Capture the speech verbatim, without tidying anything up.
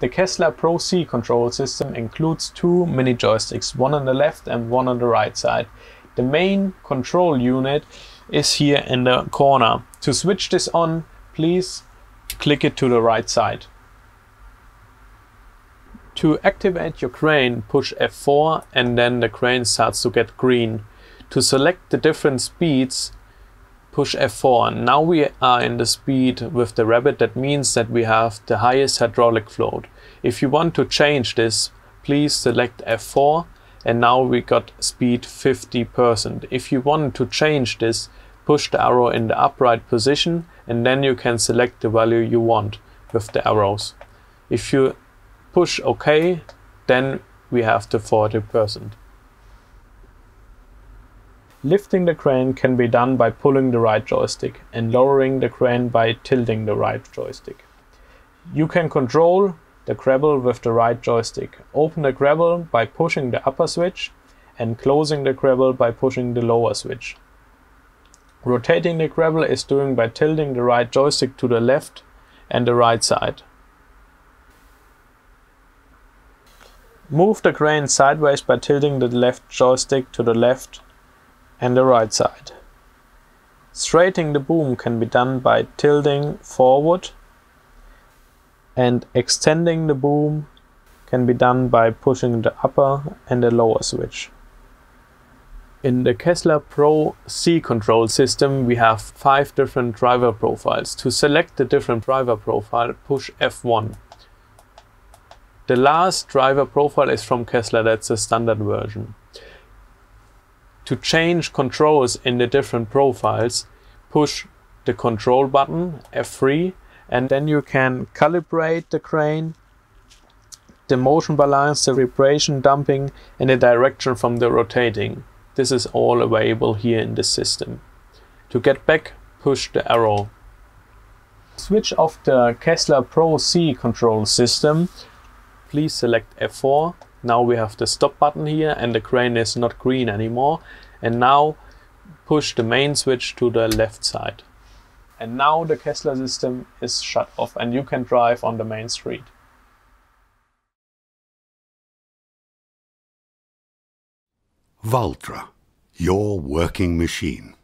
The Kesla Pro C control system includes two mini joysticks, one on the left and one on the right side. The main control unit is here in the corner. To switch this on, please click it to the right side. To activate your crane, push F four and then the crane starts to get green. To select the different speeds, push F four. Now we are in the speed with the rabbit. That means that we have the highest hydraulic float. If you want to change this, please select F four and now we got speed fifty percent. If you want to change this, push the arrow in the upright position and then you can select the value you want with the arrows. If you push OK, then we have the forty percent. Lifting the crane can be done by pulling the right joystick and lowering the crane by tilting the right joystick. You can control the gravel with the right joystick. Open the gravel by pushing the upper switch and closing the gravel by pushing the lower switch. Rotating the gravel is doing by tilting the right joystick to the left and the right side. Move the crane sideways by tilting the left joystick to the left and the right side. Straightening the boom can be done by tilting forward, and extending the boom can be done by pushing the upper and the lower switch. In the Kesla Pro C control system we have five different driver profiles. To select the different driver profile, push F one. The last driver profile is from Kesla, that's the standard version. To change controls in the different profiles, push the control button, F three, and then you can calibrate the crane, the motion balance, the vibration dumping, and the direction from the rotating. This is all available here in the system. To get back, push the arrow. Switch off the Kesla Pro C control system. Please select F four. Now we have the stop button here and the crane is not green anymore. And now push the main switch to the left side. And now the Kesla system is shut off and you can drive on the main street. Valtra, your working machine.